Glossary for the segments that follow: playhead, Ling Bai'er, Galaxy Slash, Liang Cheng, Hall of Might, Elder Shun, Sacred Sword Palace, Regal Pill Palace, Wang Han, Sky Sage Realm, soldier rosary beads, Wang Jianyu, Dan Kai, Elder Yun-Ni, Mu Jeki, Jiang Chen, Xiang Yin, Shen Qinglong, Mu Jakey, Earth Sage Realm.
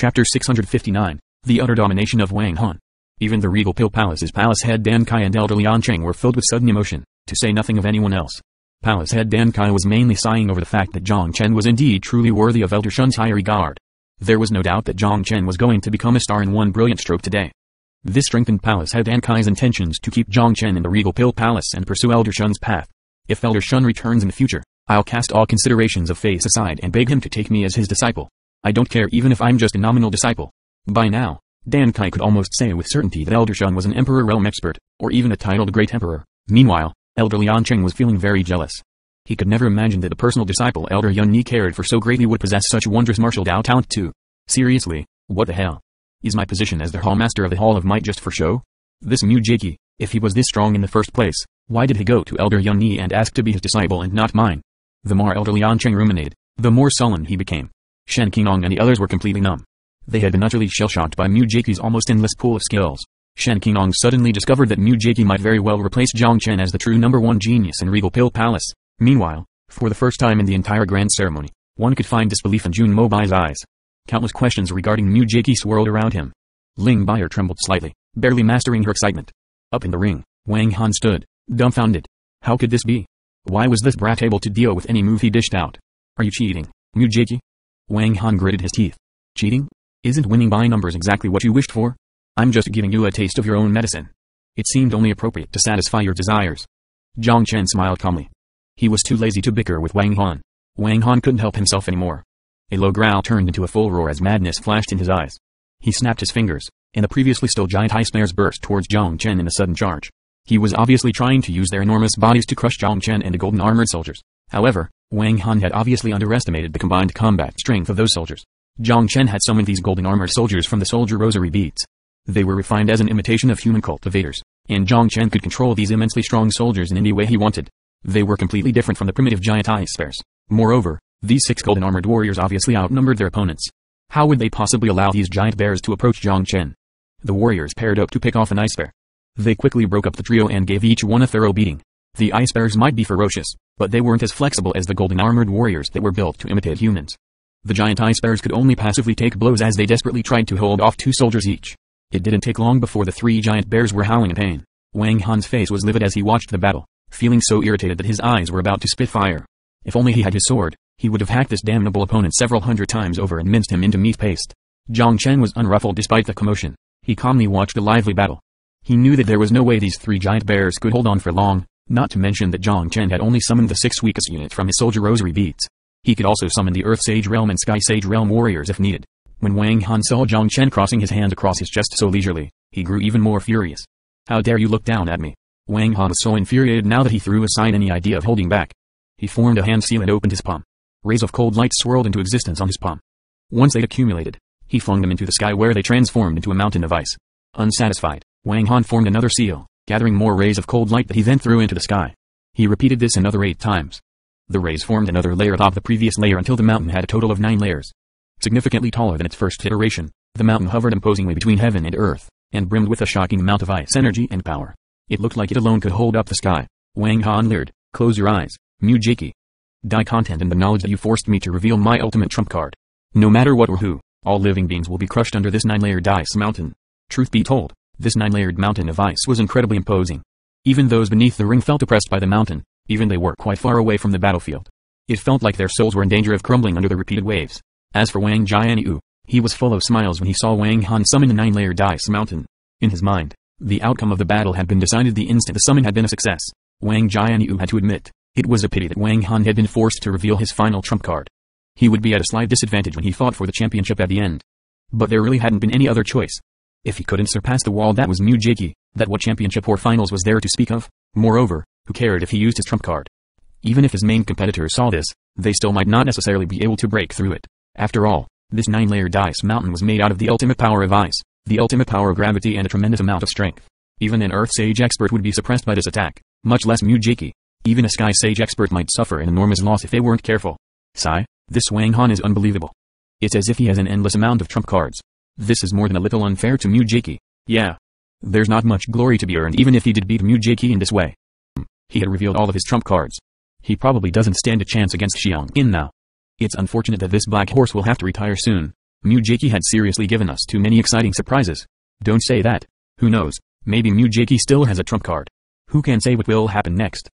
Chapter 659, The Utter Domination of Wang Han. Even the Regal Pill Palace's palace head Dan Kai and Elder Liang Cheng were filled with sudden emotion, to say nothing of anyone else. Palace head Dan Kai was mainly sighing over the fact that Jiang Chen was indeed truly worthy of Elder Shun's high regard. There was no doubt that Jiang Chen was going to become a star in one brilliant stroke today. This strengthened Palace Head Dan Kai's intentions to keep Jiang Chen in the Regal Pill Palace and pursue Elder Shun's path. If Elder Shun returns in the future, I'll cast all considerations of face aside and beg him to take me as his disciple. I don't care even if I'm just a nominal disciple. By now, Dan Kai could almost say with certainty that Elder Shun was an Emperor Realm expert, or even a titled Great Emperor. Meanwhile, Elder Liang Cheng was feeling very jealous. He could never imagine that the personal disciple Elder Yun-Ni cared for so greatly would possess such wondrous martial Dao talent too. Seriously, what the hell? Is my position as the Hall Master of the Hall of Might just for show? This Mu Jakey, if he was this strong in the first place, why did he go to Elder Yun-Ni and ask to be his disciple and not mine? The more Elder Liang Cheng ruminated, the more sullen he became. Shen Qinglong and the others were completely numb. They had been utterly shell-shocked by Mu Jakey's almost endless pool of skills. Shen Qinglong suddenly discovered that Mu Jakey might very well replace Jiang Chen as the true #1 genius in Regal Pill Palace. Meanwhile, for the first time in the entire grand ceremony, one could find disbelief in Jun Mobai's eyes. Countless questions regarding Mu Jeki swirled around him. Ling Bai'er trembled slightly, barely mastering her excitement. Up in the ring, Wang Han stood, dumbfounded. How could this be? Why was this brat able to deal with any move he dished out? Are you cheating, Mu Jeki? Wang Han gritted his teeth. Cheating? Isn't winning by numbers exactly what you wished for? I'm just giving you a taste of your own medicine. It seemed only appropriate to satisfy your desires. Jiang Chen smiled calmly. He was too lazy to bicker with Wang Han. Wang Han couldn't help himself anymore. A low growl turned into a full roar as madness flashed in his eyes. He snapped his fingers, and the previously still giant high snares burst towards Jiang Chen in a sudden charge. He was obviously trying to use their enormous bodies to crush Jiang Chen and the golden armored soldiers. However, Wang Han had obviously underestimated the combined combat strength of those soldiers. Jiang Chen had summoned these golden armored soldiers from the soldier rosary beads. They were refined as an imitation of human cultivators, and Jiang Chen could control these immensely strong soldiers in any way he wanted. They were completely different from the primitive giant ice bears. Moreover, these 6 golden armored warriors obviously outnumbered their opponents. How would they possibly allow these giant bears to approach Jiang Chen? The warriors paired up to pick off an ice bear. They quickly broke up the trio and gave each one a thorough beating. The ice bears might be ferocious, but they weren't as flexible as the golden armored warriors that were built to imitate humans. The giant ice bears could only passively take blows as they desperately tried to hold off 2 soldiers each. It didn't take long before the 3 giant bears were howling in pain. Wang Han's face was livid as he watched the battle, feeling so irritated that his eyes were about to spit fire. If only he had his sword, he would have hacked this damnable opponent several hundred times over and minced him into meat paste. Jiang Chen was unruffled despite the commotion. He calmly watched the lively battle. He knew that there was no way these 3 giant bears could hold on for long, not to mention that Jiang Chen had only summoned the 6th weakest unit from his soldier rosary beads. He could also summon the Earth Sage Realm and Sky Sage Realm warriors if needed. When Wang Han saw Jiang Chen crossing his hands across his chest so leisurely, he grew even more furious. How dare you look down at me? Wang Han was so infuriated now that he threw aside any idea of holding back. He formed a hand seal and opened his palm. Rays of cold light swirled into existence on his palm. Once they accumulated, he flung them into the sky where they transformed into a mountain of ice. Unsatisfied, Wang Han formed another seal, gathering more rays of cold light that he then threw into the sky. He repeated this another 8 times. The rays formed another layer atop the previous layer until the mountain had a total of 9 layers. Significantly taller than its first iteration, the mountain hovered imposingly between heaven and earth, and brimmed with a shocking amount of ice energy and power. It looked like it alone could hold up the sky. Wang Han leered. Close your eyes, Mu Jeki. Die content in the knowledge that you forced me to reveal my ultimate trump card. No matter what or who, all living beings will be crushed under this 9-layered ice mountain. Truth be told, this 9-layered mountain of ice was incredibly imposing. Even those beneath the ring felt oppressed by the mountain, even they were quite far away from the battlefield. It felt like their souls were in danger of crumbling under the repeated waves. As for Wang Jianyu, he was full of smiles when he saw Wang Han summon the 9-layered ice mountain. In his mind, the outcome of the battle had been decided the instant the summon had been a success. Wang Jianyu had to admit, it was a pity that Wang Han had been forced to reveal his final trump card. He would be at a slight disadvantage when he fought for the championship at the end. But there really hadn't been any other choice. If he couldn't surpass the wall that was Mu Jeki, that what championship or finals was there to speak of? Moreover, who cared if he used his trump card? Even if his main competitors saw this, they still might not necessarily be able to break through it. After all, this 9-layered ice mountain was made out of the ultimate power of ice, the ultimate power of gravity and a tremendous amount of strength. Even an Earth Sage expert would be suppressed by this attack, much less Mu Jeki. Even a Sky Sage expert might suffer an enormous loss if they weren't careful. Sigh, this Wang Han is unbelievable. It's as if he has an endless amount of trump cards. This is more than a little unfair to Mu Jeki. Yeah. There's not much glory to be earned even if he did beat Mu Jeki in this way. He had revealed all of his trump cards. He probably doesn't stand a chance against Xiang Yin now. It's unfortunate that this black horse will have to retire soon. Mu Jakey had seriously given us too many exciting surprises. Don't say that. Who knows, maybe Mu Jakey still has a trump card. Who can say what will happen next?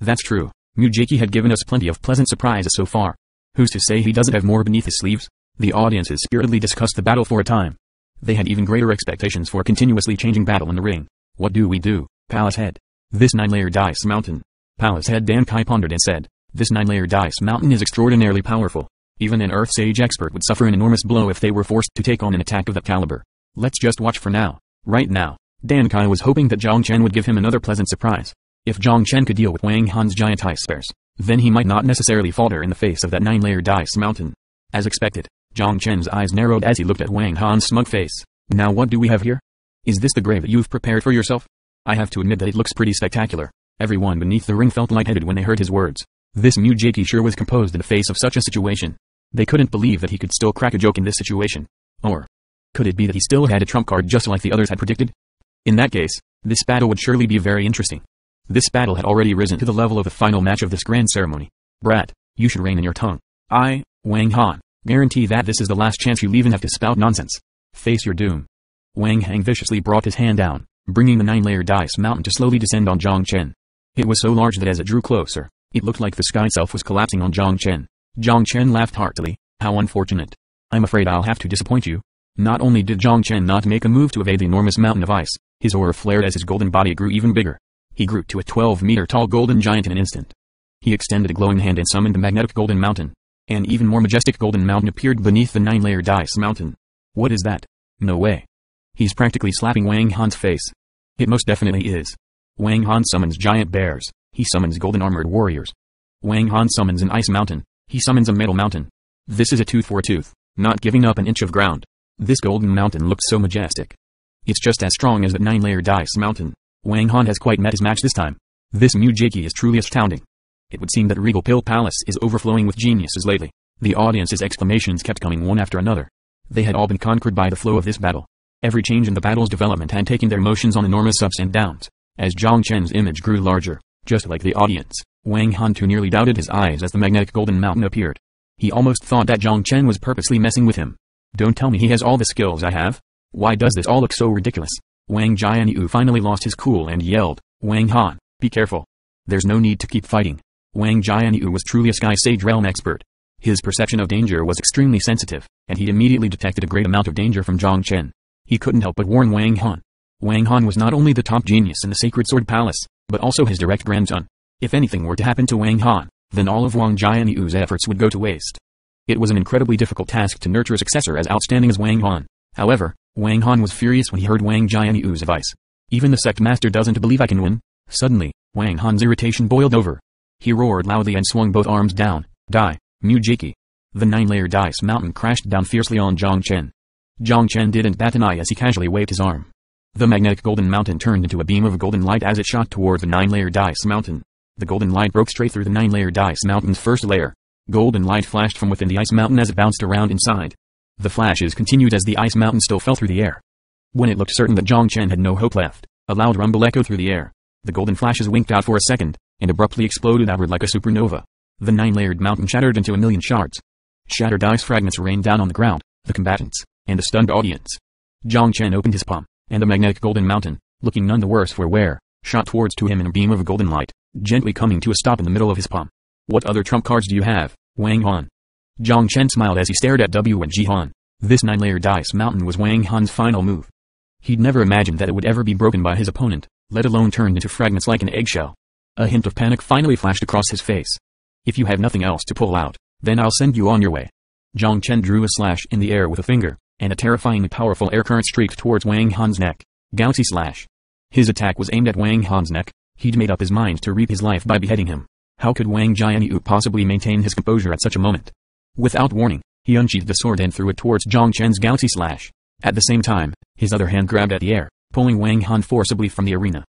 That's true, Mu Jakey had given us plenty of pleasant surprises so far. Who's to say he doesn't have more beneath his sleeves? The audiences spiritedly discussed the battle for a time. They had even greater expectations for a continuously changing battle in the ring. What do we do, Palace Head? This 9-layer dice mountain. Palace Head Dan Kai pondered and said, this 9-layer dice mountain is extraordinarily powerful. Even an Earth Sage expert would suffer an enormous blow if they were forced to take on an attack of that caliber. Let's just watch for now. Right now, Dan Kai was hoping that Jiang Chen would give him another pleasant surprise. If Jiang Chen could deal with Wang Han's giant ice spears, then he might not necessarily falter in the face of that 9-layer dice mountain. As expected, Jiang Chen's eyes narrowed as he looked at Wang Han's smug face. Now what do we have here? Is this the grave that you've prepared for yourself? I have to admit that it looks pretty spectacular. Everyone beneath the ring felt lightheaded when they heard his words. This Mu Jakey sure was composed in the face of such a situation. They couldn't believe that he could still crack a joke in this situation. Or could it be that he still had a trump card just like the others had predicted? In that case, this battle would surely be very interesting. This battle had already risen to the level of the final match of this grand ceremony. Brat, you should rein in your tongue. I, Wang Han, guarantee that this is the last chance you'll even have to spout nonsense. Face your doom. Wang Han viciously brought his hand down, bringing the 9-layer dice mountain to slowly descend on Jiang Chen. It was so large that as it drew closer, it looked like the sky itself was collapsing on Jiang Chen. Jiang Chen laughed heartily. How unfortunate. I'm afraid I'll have to disappoint you. Not only did Jiang Chen not make a move to evade the enormous mountain of ice, his aura flared as his golden body grew even bigger. He grew to a 12-meter-tall golden giant in an instant. He extended a glowing hand and summoned the magnetic golden mountain. An even more majestic golden mountain appeared beneath the 9-layer dice mountain. What is that? No way. He's practically slapping Wang Han's face. It most definitely is. Wang Han summons giant bears. He summons golden-armored warriors. Wang Han summons an ice mountain. He summons a metal mountain. This is a tooth for a tooth, not giving up an inch of ground. This golden mountain looks so majestic. It's just as strong as that 9-layer dice mountain. Wang Han has quite met his match this time. This Mu Jakey is truly astounding. It would seem that Regal Pill Palace is overflowing with geniuses lately. The audience's exclamations kept coming one after another. They had all been conquered by the flow of this battle. Every change in the battle's development had taken their motions on enormous ups and downs. As Jiang Chen's image grew larger, just like the audience, Wang Han too nearly doubted his eyes as the magnetic golden mountain appeared. He almost thought that Jiang Chen was purposely messing with him. Don't tell me he has all the skills I have. Why does this all look so ridiculous? Wang Jianyu finally lost his cool and yelled, Wang Han, be careful. There's no need to keep fighting. Wang Jianyu was truly a Sky Sage Realm expert. His perception of danger was extremely sensitive, and he immediately detected a great amount of danger from Jiang Chen. He couldn't help but warn Wang Han. Wang Han was not only the top genius in the Sacred Sword Palace, but also his direct grandson. If anything were to happen to Wang Han, then all of Wang Jianyu's efforts would go to waste. It was an incredibly difficult task to nurture a successor as outstanding as Wang Han. However, Wang Han was furious when he heard Wang Jianyu's advice. Even the sect master doesn't believe I can win. Suddenly, Wang Han's irritation boiled over. He roared loudly and swung both arms down. Die, Mu Jeki. The 9-layer dice mountain crashed down fiercely on Jiang Chen. Jiang Chen didn't bat an eye as he casually waved his arm. The magnetic golden mountain turned into a beam of golden light as it shot toward the 9-layer dice mountain. The golden light broke straight through the 9-layer dice mountain's first layer. Golden light flashed from within the ice mountain as it bounced around inside. The flashes continued as the ice mountain still fell through the air. When it looked certain that Jiang Chen had no hope left, a loud rumble echoed through the air. The golden flashes winked out for a second, and abruptly exploded outward like a supernova. The 9-layered mountain shattered into a million shards. Shattered ice fragments rained down on the ground, the combatants, and a stunned audience. Jiang Chen opened his palm, and the magnetic golden mountain, looking none the worse for wear, shot towards to him in a beam of golden light, gently coming to a stop in the middle of his palm. What other trump cards do you have, Wang Han? Jiang Chen smiled as he stared at Wang Han. This 9-layer dice mountain was Wang Han's final move. He'd never imagined that it would ever be broken by his opponent, let alone turned into fragments like an eggshell. A hint of panic finally flashed across his face. If you have nothing else to pull out, then I'll send you on your way. Jiang Chen drew a slash in the air with a finger, and a terrifyingly powerful air current streaked towards Wang Han's neck. Galaxy Slash. His attack was aimed at Wang Han's neck. He'd made up his mind to reap his life by beheading him. How could Wang Jianyu possibly maintain his composure at such a moment? Without warning, he unsheathed the sword and threw it towards Jiang Chen's Galaxy Slash. At the same time, his other hand grabbed at the air, pulling Wang Han forcibly from the arena.